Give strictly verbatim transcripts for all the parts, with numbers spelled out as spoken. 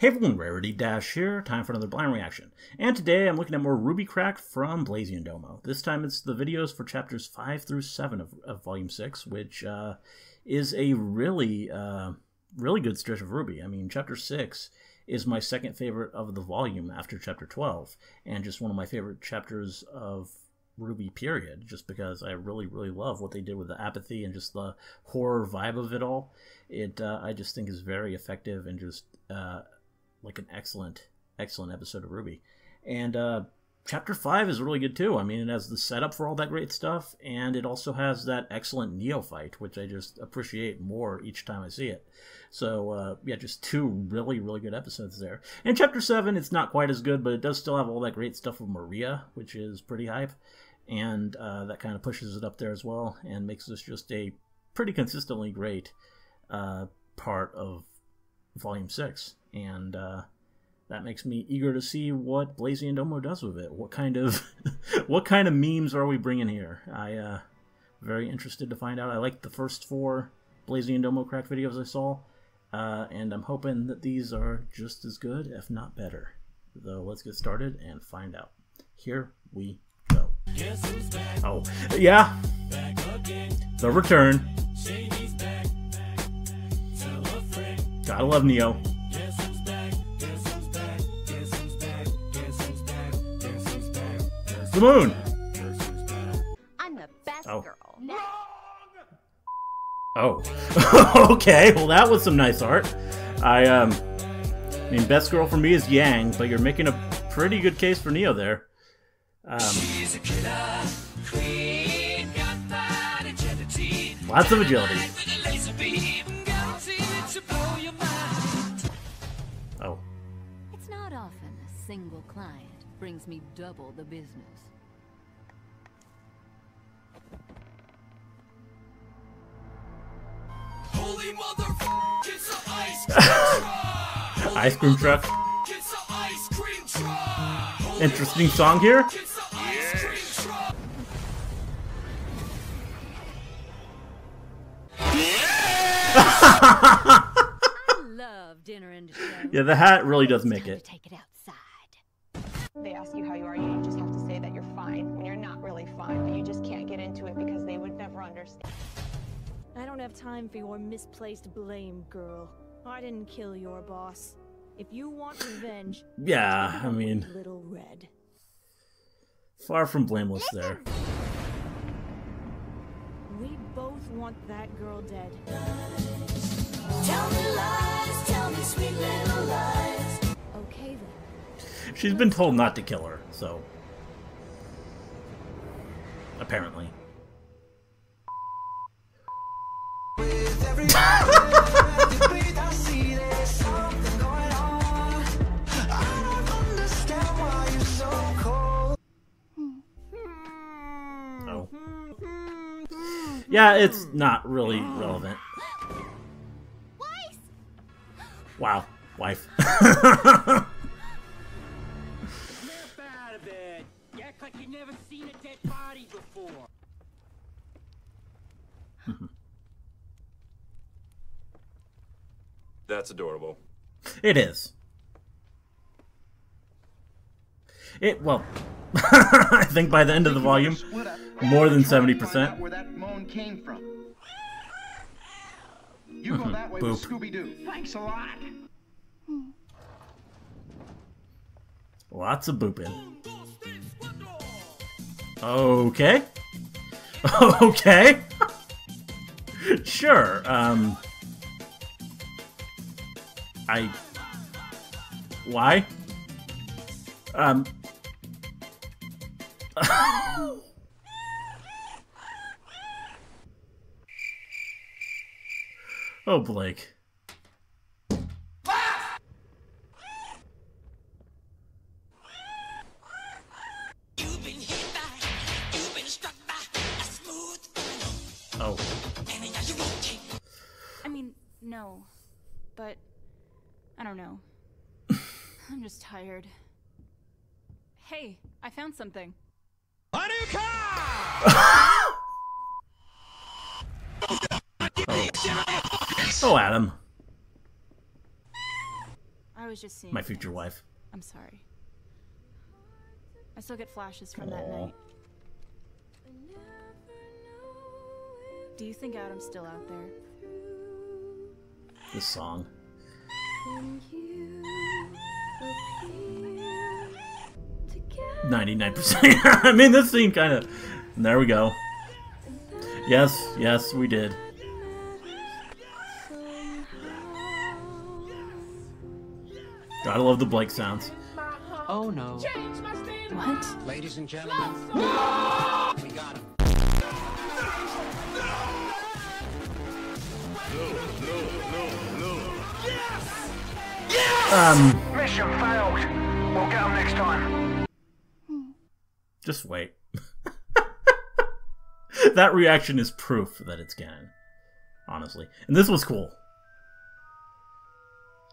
Hey everyone, Rarity Dash here, time for another blind reaction. And today I'm looking at more Ruby crack from Blasian Domo. This time it's the videos for chapters five through seven of, of Volume six, which uh, is a really, uh, really good stretch of Ruby. I mean, Chapter six is my second favorite of the volume after Chapter twelve, and just one of my favorite chapters of Ruby period, just because I really, really love what they did with the apathy and just the horror vibe of it all. It, uh, I just think is very effective and just... Uh, like an excellent, excellent episode of Ruby. And uh, Chapter five is really good too. I mean, it has the setup for all that great stuff, and it also has that excellent Neo fight, which I just appreciate more each time I see it. So, uh, yeah, just two really, really good episodes there. And Chapter seven, it's not quite as good, but it does still have all that great stuff with Maria, which is pretty hype, and uh, that kind of pushes it up there as well, and makes this just a pretty consistently great uh, part of Volume six. And uh, that makes me eager to see what Blasian Domo does with it. What kind of what kind of memes are we bringing here? I uh, very interested to find out. I liked the first four Blasian Domo crack videos I saw, uh, and I'm hoping that these are just as good, if not better. Though, let's get started and find out. Here we go. Guess who's back? Oh, yeah, back again. The return. Shady's back. Back, back. Gotta love Neo. The moon. I'm the best oh. girl. Now. Oh. Okay. Well, that was some nice art. I um, I mean, best girl for me is Yang, but you're making a pretty good case for Neo there. Um, She's a killer queen, gunpowder agility. Lots of agility. Oh. It's not often a single client brings me double the business. Holy mother, it's an ice cream truck. Ice cream truck. It's an ice cream truck. Interesting song here. It's an ice cream truck. I love dinner and show. Yeah, the hat really does make it. Take it outside. They ask you how you are, you just have to say that you're fine when you're not really fine, but you just can't get into it because they would never understand. I don't have time for your misplaced blame, girl. I didn't kill your boss. If you want revenge, yeah, I mean, little red. Far from blameless there. We both want that girl dead. Tell me lies, tell me sweet little lies. Okay then. She's been told not to kill her, so apparently. Oh. Yeah, it's not really relevant. Wow, wife. Never seen a dead body before. That's adorable. It is. It well, I think by the end of the volume, more than seventy percent. Where that moan came from? You go that way with Scooby Doo. Thanks a lot. Lots of booping. Okay. Okay. Sure. Um. I. Why? Um. Oh, Blake. Oh. I mean, no, but I don't know. I'm just tired. Hey, I found something. A new car! Oh. Oh, Adam. I was just seeing my future things. Wife. I'm sorry. I still get flashes from Aww. That night. Do you think Adam's still out there? This song. ninety-nine percent. I mean, this scene kind of... There we go. Yes, yes, we did. Gotta love the Blake sounds. Oh no. What? Ladies and gentlemen, we got him. No, no, no, no. Yes! Yes! Um. Mission failed. We'll get him next time. Just wait. That reaction is proof that it's canon. Honestly. And this was cool.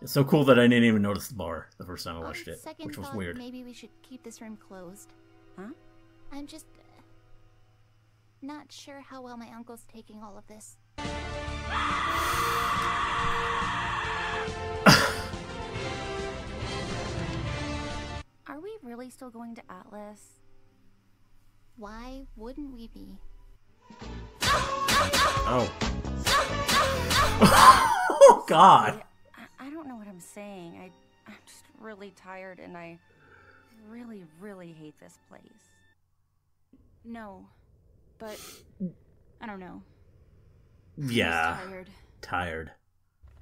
It's so cool that I didn't even notice the bar the first time I watched it, which was weird. Maybe we should keep this room closed. Huh? I'm just uh, not sure how well my uncle's taking all of this. Are we really still going to Atlas? Why wouldn't we be? Oh. Oh God. I don't know what I'm saying. I, I'm just really tired and I really, really hate this place. No, but I don't know. Yeah, tired. tired.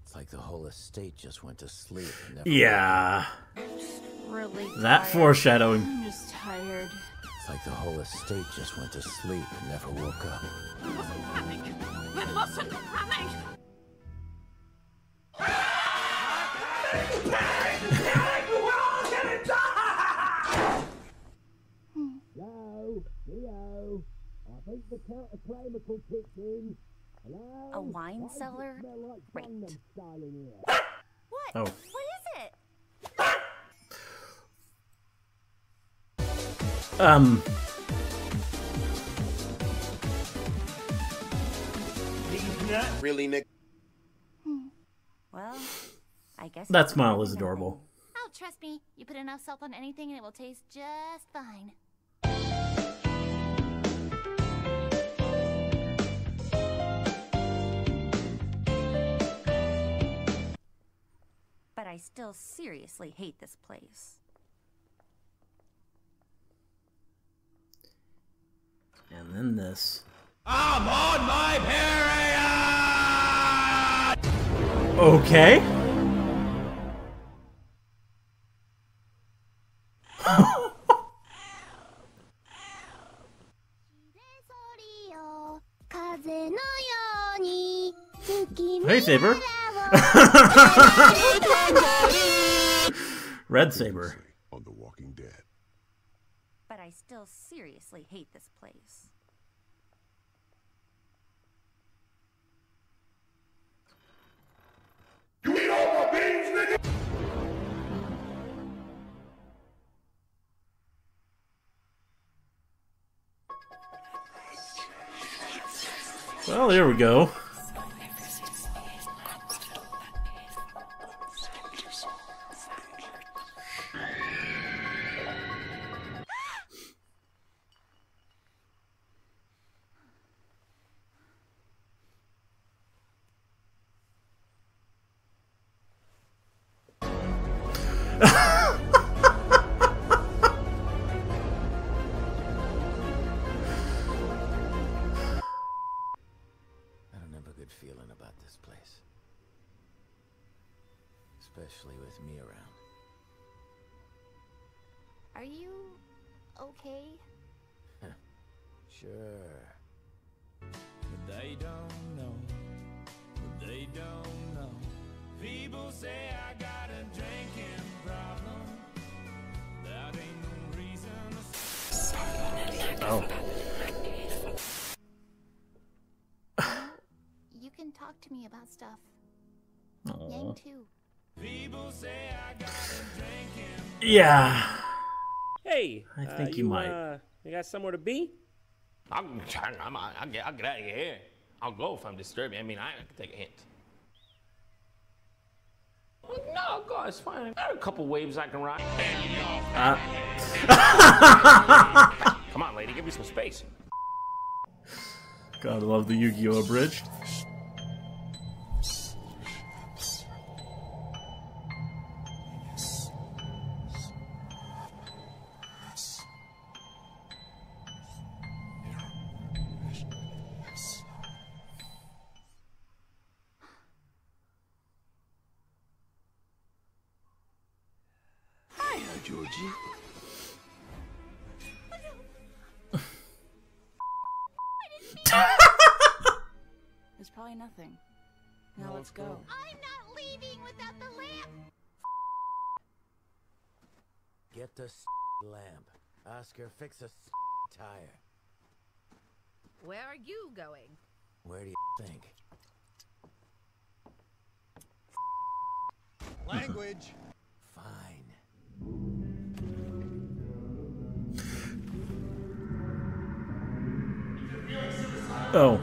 It's like the whole estate just went to sleep. And never yeah. I'm just really tired. That foreshadowing. I'm just tired. It's like the whole estate just went to sleep and never woke up. We mustn't panic. We mustn't panic. Hello, hello. I think the counterclinical kicked in. Hello? A wine cellar? Great. What? Oh. What is it? Um. He's not really Nick. Hmm. Well. I guess that smile is adorable. Oh, trust me. You put enough salt on anything and it will taste just fine. But I still seriously hate this place. And then this. I'm on my period! Okay. Hey, Saber. Red Saber. On The Walking Dead. But I still seriously hate this place. You eat all my beans, nigga? Well, there we go. Stuff. Aww. Yang too. People say I got drinking. Yeah. Hey. I think uh, you, you might. Uh, you got somewhere to be? I'm trying. I'm. I'll get. I'll get out of here. I'll go if I'm disturbing. I mean, I, I can take a hint. No, God, it's fine. There are a couple waves I can ride. Uh. Come on, lady, give me some space. God, I love the Yu-Gi-Oh! Abridged. Nothing. Now let's go. I'm not leaving without the lamp. Get the lamp. Oscar, fix a tire. Where are you going? Where do you think? Language. Fine. Oh.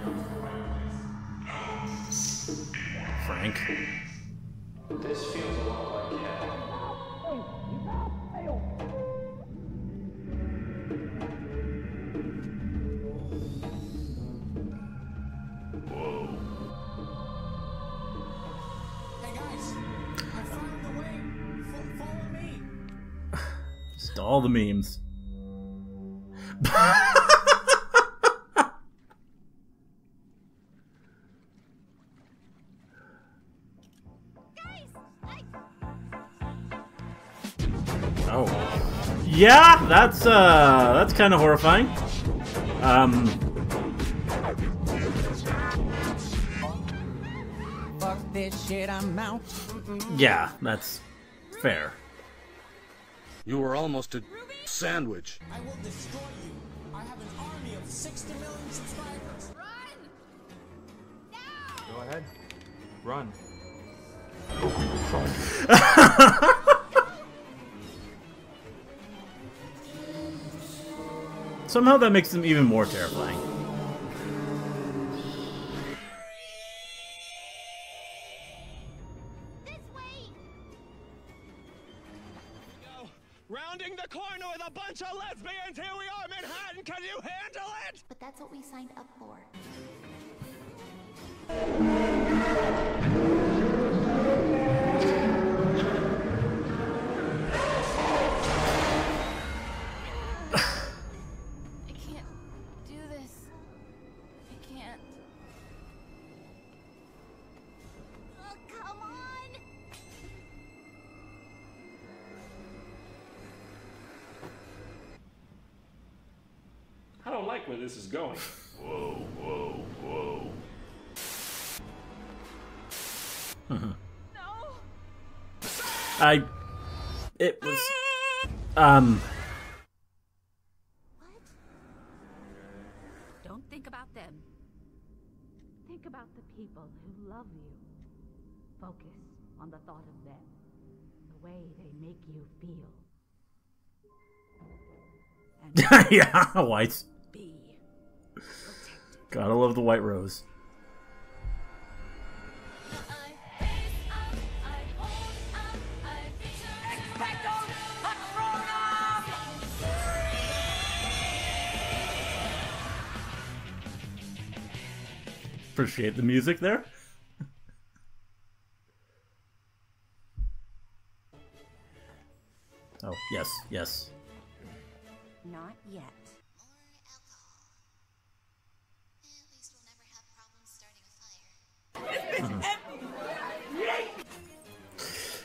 This feels a lot like heaven. Whoa. Hey guys, I found the way. Follow me. Just all the memes. Yeah, that's uh, that's kind of horrifying. Um, Fuck this shit, I'm out. Yeah, that's fair. You were almost a Ruby? Sandwich. I will destroy you. I have an army of sixty million subscribers. Run! Now! Go ahead. Run. Oh, somehow that makes them even more terrifying. This way. Go. Rounding the corner with a bunch of lesbians. Here we are, Manhattan. Can you handle it? But that's what we signed up for. Where this is going. Whoa, whoa, whoa. Uh-huh. No. I. It was. Um. What? Don't think about them. Think about the people who love you. Focus on the thought of them, the way they make you feel. Yeah, Weiss. Gotta love the white rose. Appreciate the music there. Oh, yes, yes. Not yet.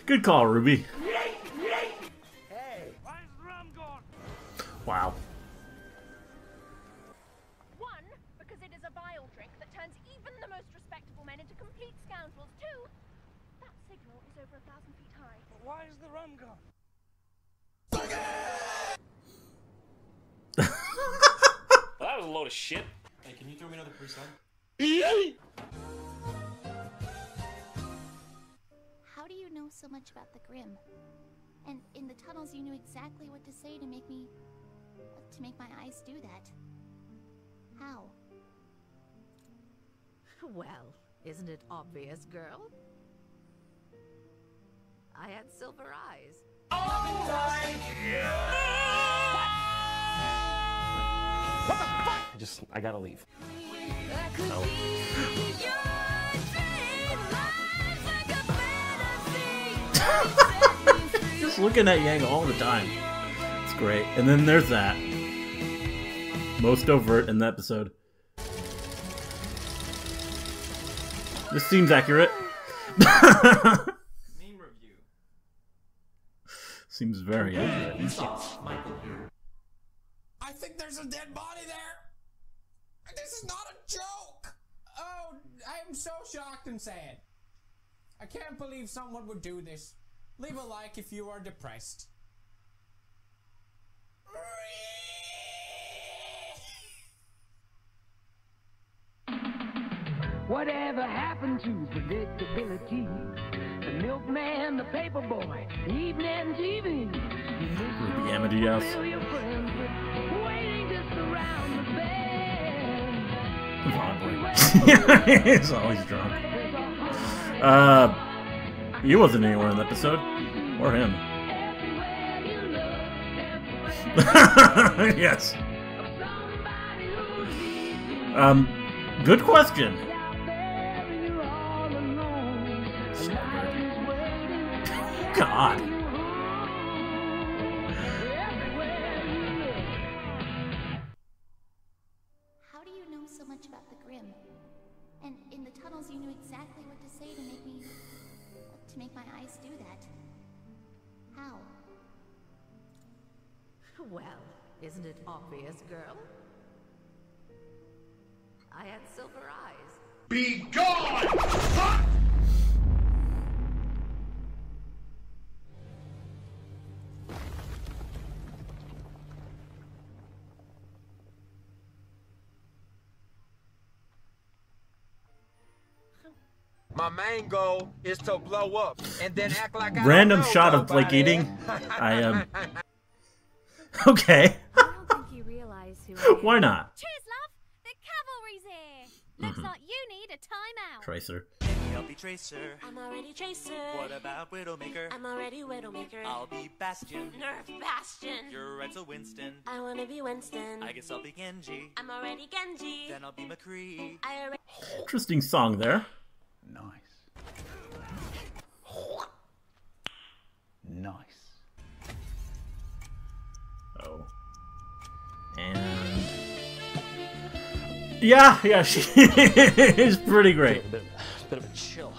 Good call, Ruby. Hey. Wow. One, because it is a vile drink that turns even the most respectable men into complete scoundrels. Two, that signal is over a thousand feet high. But why is the rum gone? Well, that was a load of shit. Hey, can you throw me another percent? So much about the Grim, and in the tunnels you knew exactly what to say to make me to make my eyes do that. How? Well, isn't it obvious, girl? I had silver eyes. Oh my God! What? What the fuck? I just, I gotta leave. I could no. be your dream. Life's like a fantasy. Just looking at Yang all the time. It's great. And then there's that. Most overt in the episode. This seems accurate. Name review. Seems very hey, accurate. Stop, Michael. I think there's a dead body there. This is not a joke. Oh, I am so shocked and sad. I can't believe someone would do this. Leave a like if you are depressed. Whatever happened to predictability? The milkman, the paperboy, evening T V. The Amity House. Waiting just around the bend. He's always drunk. Uh, you wasn't anywhere in the episode, or him. Yes. Um, good question. God. How do you know so much about the Grim? And in the tunnels you knew exactly what to say to make me to make my eyes do that. How? Well, isn't it obvious, girl? I had silver eyes. Be gone! Huh? My main goal is to blow up and then act like I random don't know shot of Blake eating. I um. Okay. I don't think you realize who I am. Why not? Cheers, love. The cavalry's here. Mm-hmm. Looks like you need a timeout. Tracer. I'll be Tracer. I'm already Tracer. What about Widowmaker? I'm already Widowmaker. I'll be Bastion. Nerf Bastion. You're right, so Winston. I wanna be Winston. I guess I'll be Genji. I'm already Genji. Then I'll be McCree. I already. Interesting song there. Nice. Nice. Oh. And yeah, yeah, she is pretty great. A bit, a bit of a chill.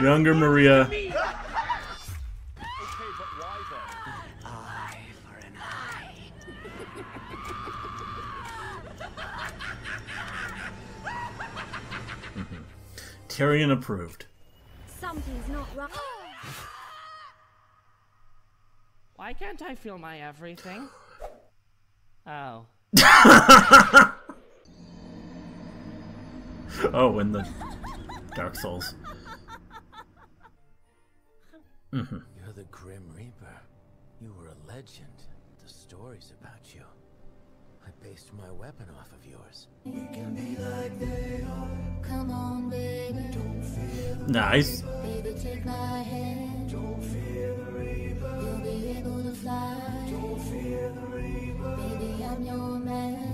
Younger Maria. Okay, but why then? Eye for an eye. Tyrion approved. Something's not right. Why can't I feel my everything? Oh. Oh, in the Dark Souls. Mm-hmm. You're the Grim Reaper. You were a legend. The stories about you. I based my weapon off of yours. We can be like they are. Come on, baby. Don't fear the nice. Baby, take my hand. Don't fear the Reaper. You'll be able to fly. Don't fear the Reaper. Baby, I'm your man.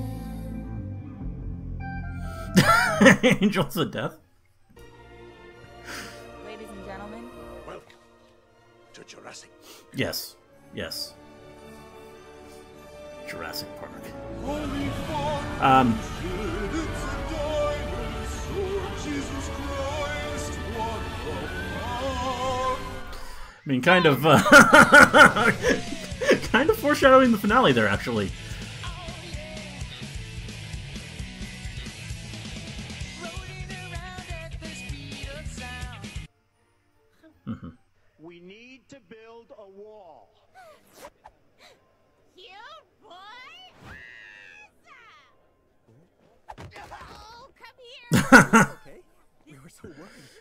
Angels of Death. Ladies and gentlemen, welcome to Jurassic. Yes, yes. Jurassic Park. Um. I mean, kind of, uh, kind of foreshadowing the finale there, actually.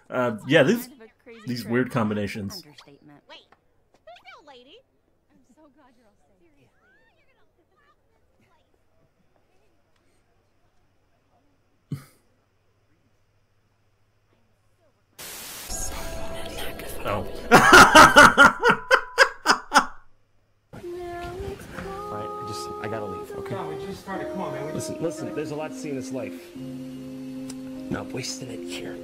Uh, yeah, these these weird combinations. Wait, who's that lady? I'm so glad you're all serious. Oh. Alright, I just, I gotta leave, okay? No, we just started, come on, man. We listen, just... listen, there's a lot to see in this life. Not wasting it here.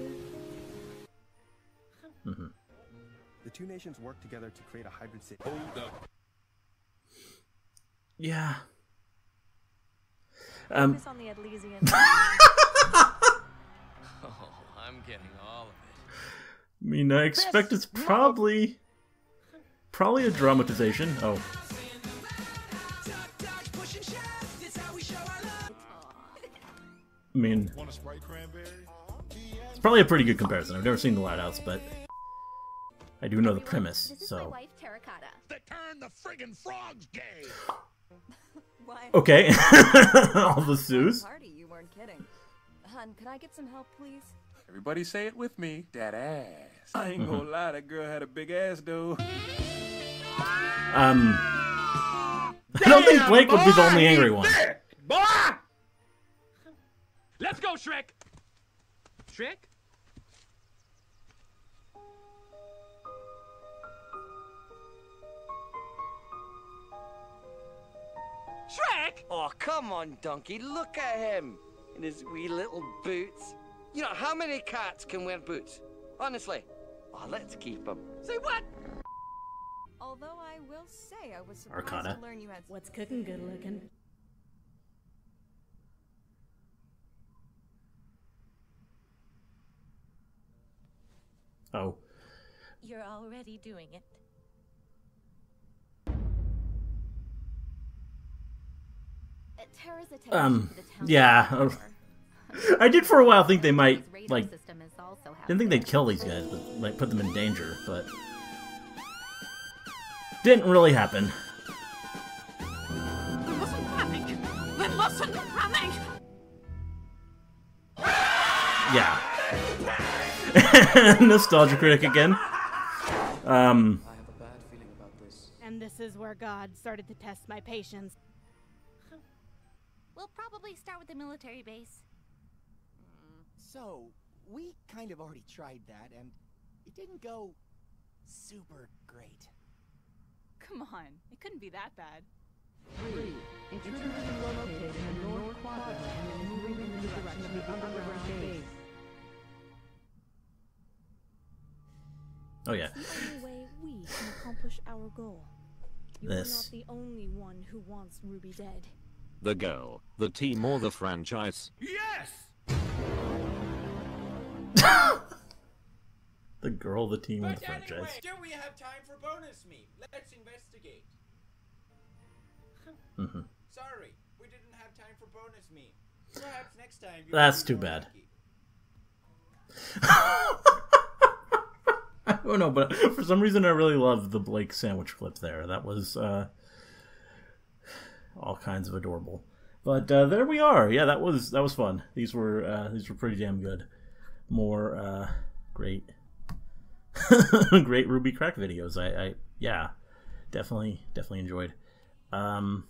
Mm-hmm. The two nations work together to create a hybrid city. Hold up. Yeah. Um. On the oh, I'm getting all of it. I mean, I expect it's probably, probably a dramatization. Oh. I mean, it's probably a pretty good comparison. I've never seen The Lighthouse, but I do know the premise. So. They turn the friggin' frogs gay. Okay. All the Sues. Party, you weren't kidding. Hun, could I get some help, please? Everybody say it with me. That ass. I ain't gonna lie, that girl had a big ass, though. Um. Damn, I don't think Blake boy, would be the only angry one. Boy! Let's go, Shrek! Shrek? Shrek! Oh, come on, donkey. Look at him in his wee little boots. You know, how many cats can wear boots? Honestly. Oh, let's keep him. Say what? Although I will say I was surprised Arcana. to learn you had... What's cooking good looking? Oh. You're already doing it. Um, yeah. I did for a while think they might, like, didn't think they'd kill these guys, but, like, put them in danger, but didn't really happen. We mustn't panic! We mustn't panic! Yeah. Nostalgia critic again. Um. I have a bad feeling about this. And this is where God started to test my patience. We'll probably start with the military base. So, we kind of already tried that, and it didn't go super great. Come on, it couldn't be that bad. Three. Intruders located in the north quadrant and moving in the direction of the underground base. Oh yeah. It's the only way we can accomplish our goal. You are not the only one who wants Ruby dead. The girl, the team, or the franchise? Yes! The girl, the team, or the franchise. Anyway, do we have time for bonus meat? Let's investigate. Mm-hmm. Sorry, we didn't have time for bonus meat. Perhaps next time. That's too bad. I don't know, but for some reason I really love the Blake sandwich clip there. That was, uh... all kinds of adorable, but uh, there we are. Yeah, that was that was fun. These were uh, these were pretty damn good. More uh, great, great Ruby crack videos. I, I yeah, definitely definitely enjoyed. Um,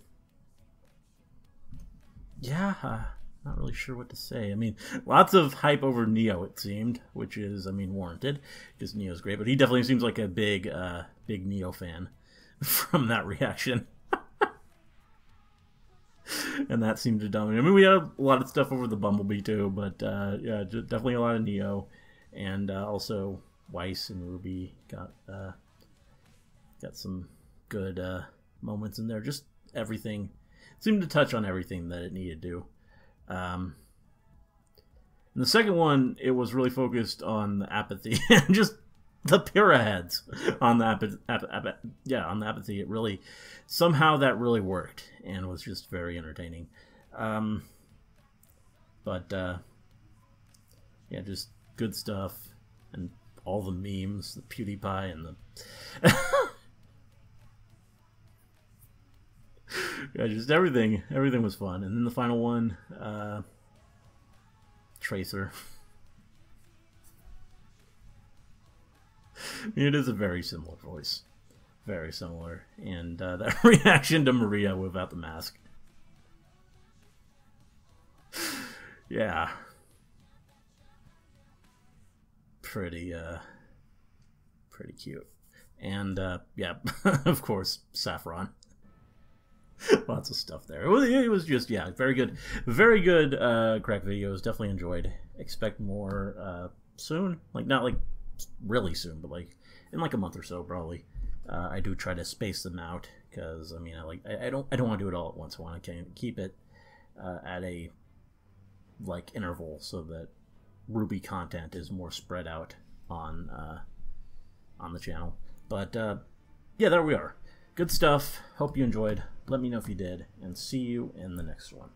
yeah, uh, not really sure what to say. I mean, lots of hype over Neo it seemed, which is I mean warranted because Neo's great, but he definitely seems like a big uh, big Neo fan from that reaction. And that seemed to dominate. I mean, we had a lot of stuff over the Bumblebee too, but uh, yeah, definitely a lot of Neo, and uh, also Weiss and Ruby got uh, got some good uh, moments in there. Just everything seemed to touch on everything that it needed to. Um, and the second one, it was really focused on the apathy and just the pyraheads on the ap ap ap yeah on the apathy. It really somehow that really worked and was just very entertaining. Um, but uh, yeah, just good stuff and all the memes, the PewDiePie and the yeah, just everything. Everything was fun. And then the final one, uh, Tracer. It is a very similar voice, very similar, and uh, that reaction to Maria without the mask. Yeah, pretty, uh, pretty cute. and uh, yeah, of course, Saffron. Lots of stuff there. It was, it was just, yeah, very good, very good uh, crack videos. Definitely enjoyed. Expect more uh, soon. Like, not like really soon, but like in like a month or so, probably. Uh, I do try to space them out because I mean, I like I, I don't I don't want to do it all at once. I want to keep it uh, at a like interval so that Ruby content is more spread out on uh, on the channel. But uh, yeah, there we are. Good stuff. Hope you enjoyed. Let me know if you did, and see you in the next one.